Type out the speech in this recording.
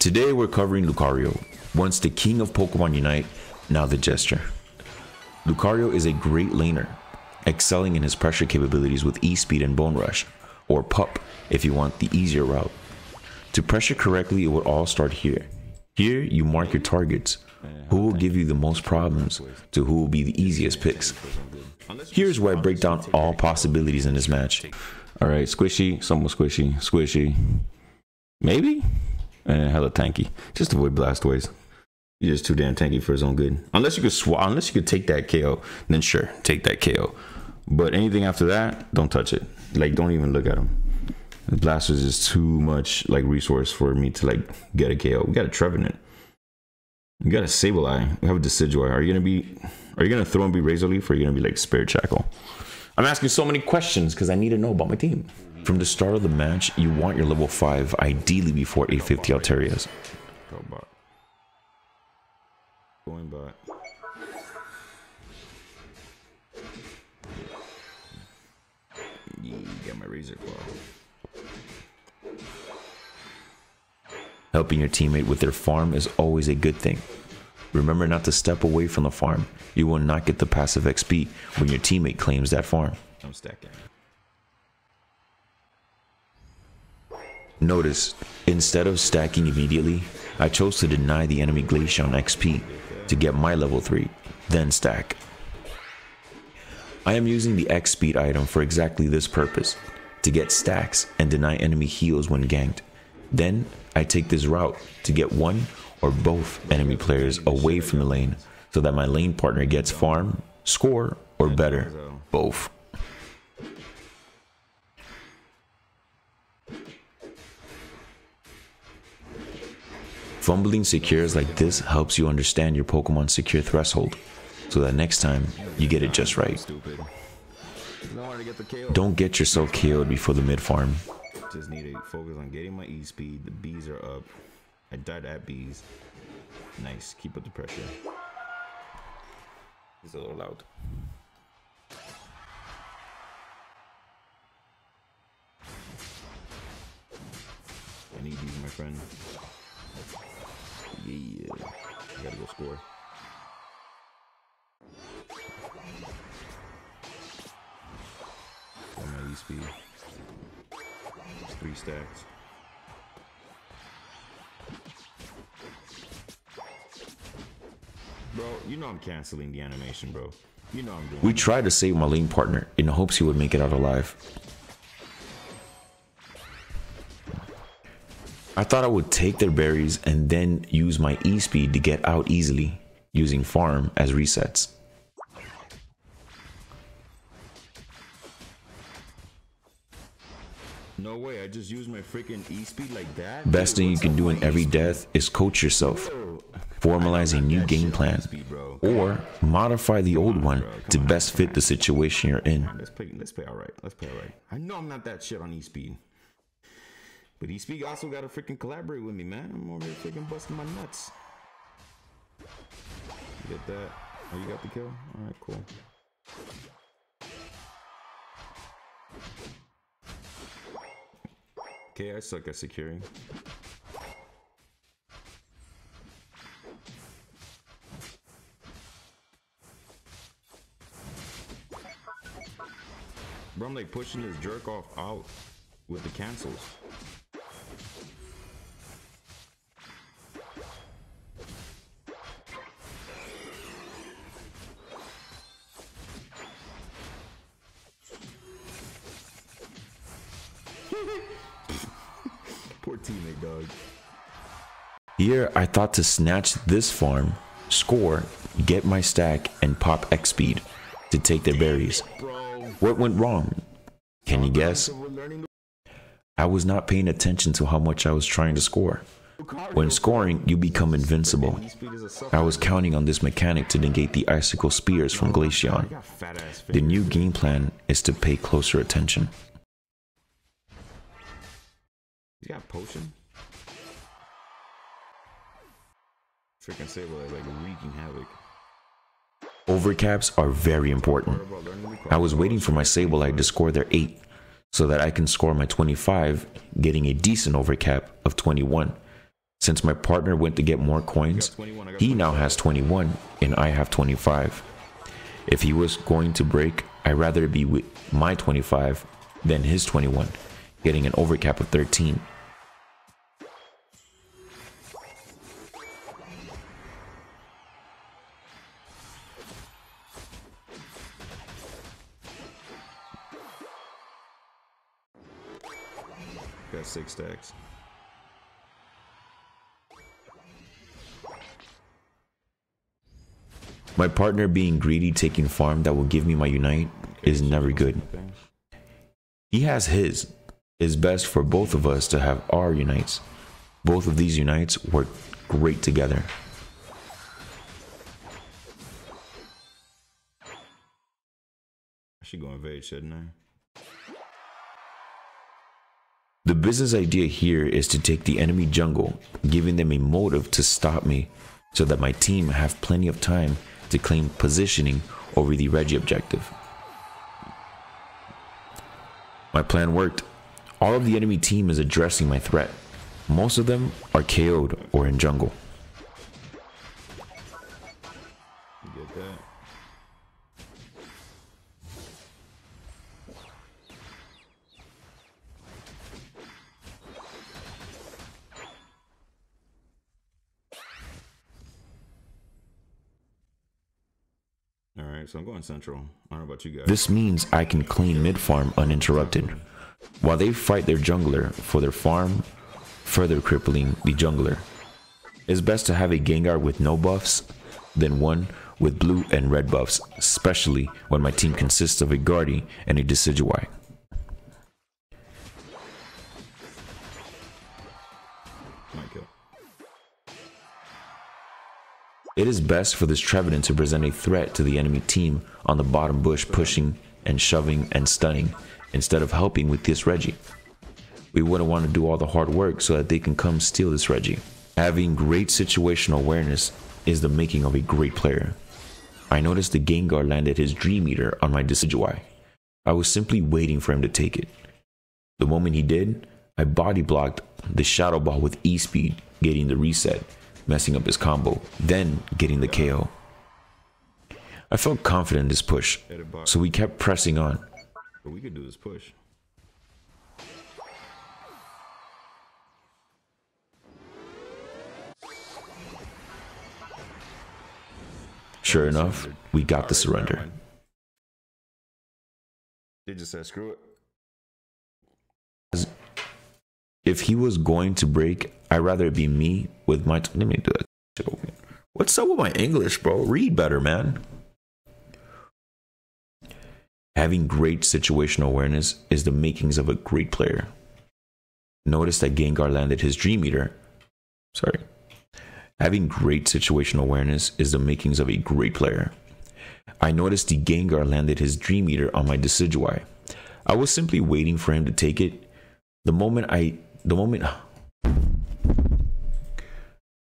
Today we're covering Lucario, once the king of Pokemon Unite, now the jester. Lucario is a great laner, excelling in his pressure capabilities with E-Speed and Bone Rush, or Pup if you want the easier route. To pressure correctly, it would all start here. Here you mark your targets, who will give you the most problems to who will be the easiest picks. Here's where I break down all possibilities in this match. Alright, squishy, somewhat squishy, squishy, maybe? And hella tanky. Just avoid Blastoise. You're just too damn tanky for his own good. Unless you could take that KO, then sure, take that KO. But anything after that, don't touch it. Like, don't even look at him. The Blastoise is too much like resource for me to like get a KO. We got a Trevenant. We got a Sableye. We have a Decidueye. Are you gonna throw and be Razor Leaf, or are you gonna be like Spirit Shackle? I'm asking so many questions because I need to know about my team. From the start of the match, you want your level 5, ideally before 850 Altarias. Going back. Yeah, got my Razor Claw. Helping your teammate with their farm is always a good thing. Remember not to step away from the farm. You will not get the passive XP when your teammate claims that farm. I'm stacking. Notice, instead of stacking immediately, I chose to deny the enemy Glaceon XP to get my level 3, then stack. I am using the X-Speed item for exactly this purpose, to get stacks and deny enemy heals when ganked. Then, I take this route to get one or both enemy players away from the lane so that my lane partner gets farm, score, or better, both. Fumbling secures like this helps you understand your Pokemon's secure threshold, so that next time, you get it just right. Don't get yourself KO'd before the mid-farm. Just need to focus on getting my E-Speed, the Bs are up. I died at Bs. Nice, keep up the pressure. It's a little loud. I need these, my friend. Yeah, I gotta go score. Got my E-Speed. 3 stacks. Bro, you know I'm canceling the animation, bro. You know I'm doing. We tried to save my lane partner in hopes he would make it out alive. I thought I would take their berries and then use my E-Speed to get out easily, using farm as resets. No way, I just used my freaking E-Speed like that? Best thing you can do in every death is coach yourself, formalize a new game plan, or modify the old one to best fit the situation you're in. Let's play alright, let's play alright. I know I'm not that shit on E-Speed. But E-Speed also gotta freaking collaborate with me, man. I'm over here freaking busting my nuts. Get that. Oh, you got the kill? Alright, cool. Okay, I suck at securing. Bro, I'm like pushing this jerk off out with the cancels. Poor teammate, dog. Here, I thought to snatch this farm, score, get my stack, and pop X-Speed to take their berries. What went wrong? Can you guess? I was not paying attention to how much I was trying to score. When scoring, you become invincible. I was counting on this mechanic to negate the icicle spears from Glaceon. The new game plan is to pay closer attention. He's got potion. Freaking Sableye like wreaking havoc. Overcaps are very important. I was waiting for my Sableye to score their 8 so that I can score my 25, getting a decent overcap of 21 Since my partner went to get more coins, he now has 21 and I have 25. If he was going to break, I'd rather be with my 25 than his 21, getting an overcap of 13. Got 6 stacks. My partner being greedy, taking farm that will give me my Unite is never good. He has his. It's best for both of us to have our Unites. Both of these Unites work great together. I should go invade, shouldn't I? The business idea here is to take the enemy jungle, giving them a motive to stop me, so that my team have plenty of time to claim positioning over the Reggie objective. My plan worked. All of the enemy team is addressing my threat. Most of them are KO'd or in jungle. You get that? So I'm going central. I don't know about you guys. This means I can claim mid farm uninterrupted while they fight their jungler for their farm, further crippling the jungler. It's best to have a Gengar with no buffs than one with blue and red buffs, especially when my team consists of a Guardi and a Decidueye. It is best for this Trevenant to present a threat to the enemy team on the bottom bush, pushing and shoving and stunning, instead of helping with this Reggie. We wouldn't want to do all the hard work so that they can come steal this Reggie. Having great situational awareness is the making of a great player. I noticed the Gengar landed his Dream Eater on my Decidueye. I was simply waiting for him to take it. The moment he did, I body blocked the Shadow Ball with E-Speed, getting the reset, messing up his combo, then getting the KO. I felt confident in this push, so we kept pressing on. But we could do this push. Sure enough, we got the surrender. They just said screw it. If he was going to break, I'd rather it be me with my... Let me do that shit open. What's up with my English, bro? Read better, man. Having great situational awareness is the makings of a great player. Notice that Gengar landed his Dream Eater. Sorry. Having great situational awareness is the makings of a great player. I noticed the Gengar landed his Dream Eater on my Decidueye. I was simply waiting for him to take it. The moment